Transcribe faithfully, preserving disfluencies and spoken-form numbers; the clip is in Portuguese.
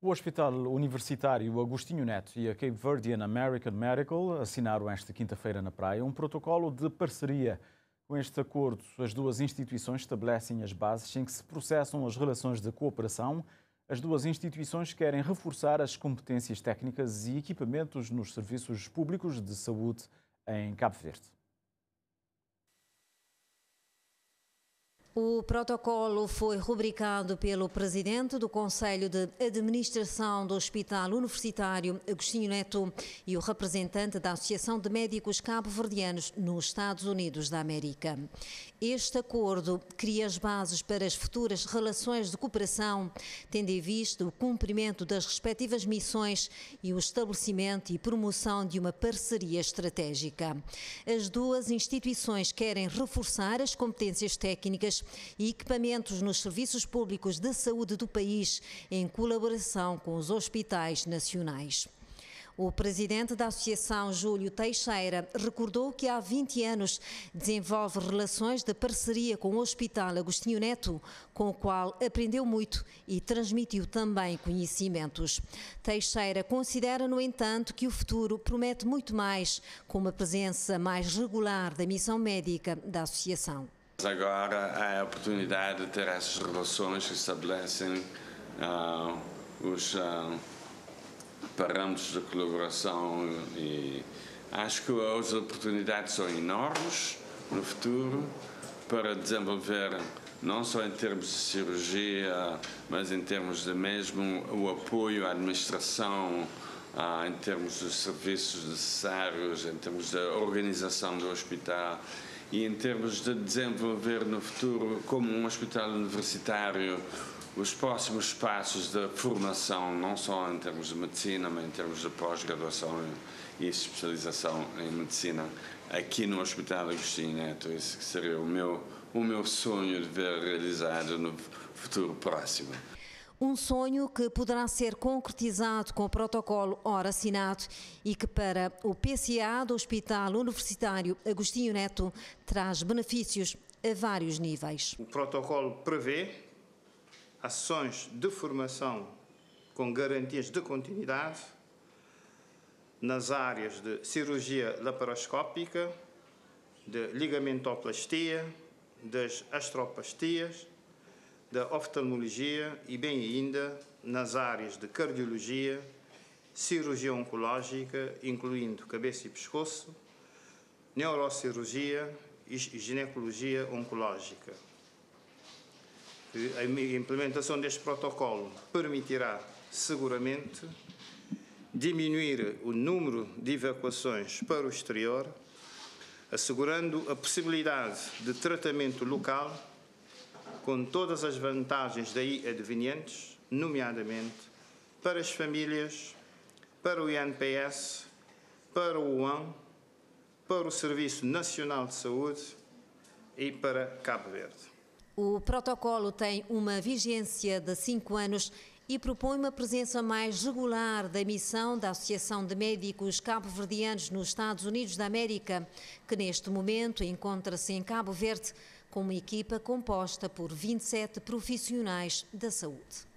O Hospital Universitário Agostinho Neto e a Cape Verdean American Medical assinaram esta quinta-feira na Praia um protocolo de parceria. Com este acordo, as duas instituições estabelecem as bases em que se processam as relações de cooperação. As duas instituições querem reforçar as competências técnicas e equipamentos nos serviços públicos de saúde em Cabo Verde. O protocolo foi rubricado pelo presidente do Conselho de Administração do Hospital Universitário Agostinho Neto e o representante da Associação de Médicos Cabo-verdianos nos Estados Unidos da América. Este acordo cria as bases para as futuras relações de cooperação, tendo em vista o cumprimento das respectivas missões e o estabelecimento e promoção de uma parceria estratégica. As duas instituições querem reforçar as competências técnicas e equipamentos nos serviços públicos de saúde do país, em colaboração com os hospitais nacionais. O presidente da Associação, Júlio Teixeira, recordou que há vinte anos desenvolve relações de parceria com o Hospital Agostinho Neto, com o qual aprendeu muito e transmitiu também conhecimentos. Teixeira considera, no entanto, que o futuro promete muito mais, com uma presença mais regular da missão médica da Associação. Agora há a oportunidade de ter essas relações que estabelecem uh, os uh, parâmetros de colaboração e acho que as oportunidades são enormes no futuro para desenvolver não só em termos de cirurgia, mas em termos de mesmo o apoio à administração, uh, em termos dos serviços necessários, em termos da organização do hospital. E em termos de desenvolver no futuro, como um hospital universitário, os próximos passos da formação, não só em termos de medicina, mas em termos de pós-graduação e especialização em medicina, aqui no Hospital Agostinho Neto. Esse seria o meu, o meu sonho de ver realizado no futuro próximo. Um sonho que poderá ser concretizado com o protocolo ora assinado e que para o P C A do Hospital Universitário Agostinho Neto traz benefícios a vários níveis. O protocolo prevê ações de formação com garantias de continuidade nas áreas de cirurgia laparoscópica, de ligamentoplastia, das astroplastias, da oftalmologia e, bem ainda, nas áreas de cardiologia, cirurgia oncológica, incluindo cabeça e pescoço, neurocirurgia e ginecologia oncológica. A implementação deste protocolo permitirá, seguramente, diminuir o número de evacuações para o exterior, assegurando a possibilidade de tratamento local com todas as vantagens daí advenientes, nomeadamente para as famílias, para o I N P S, para o HUAN, para o Serviço Nacional de Saúde e para Cabo Verde. O protocolo tem uma vigência de cinco anos e propõe uma presença mais regular da missão da Associação de Médicos Cabo-verdianos nos Estados Unidos da América, que neste momento encontra-se em Cabo Verde, com uma equipa composta por vinte e sete profissionais da saúde.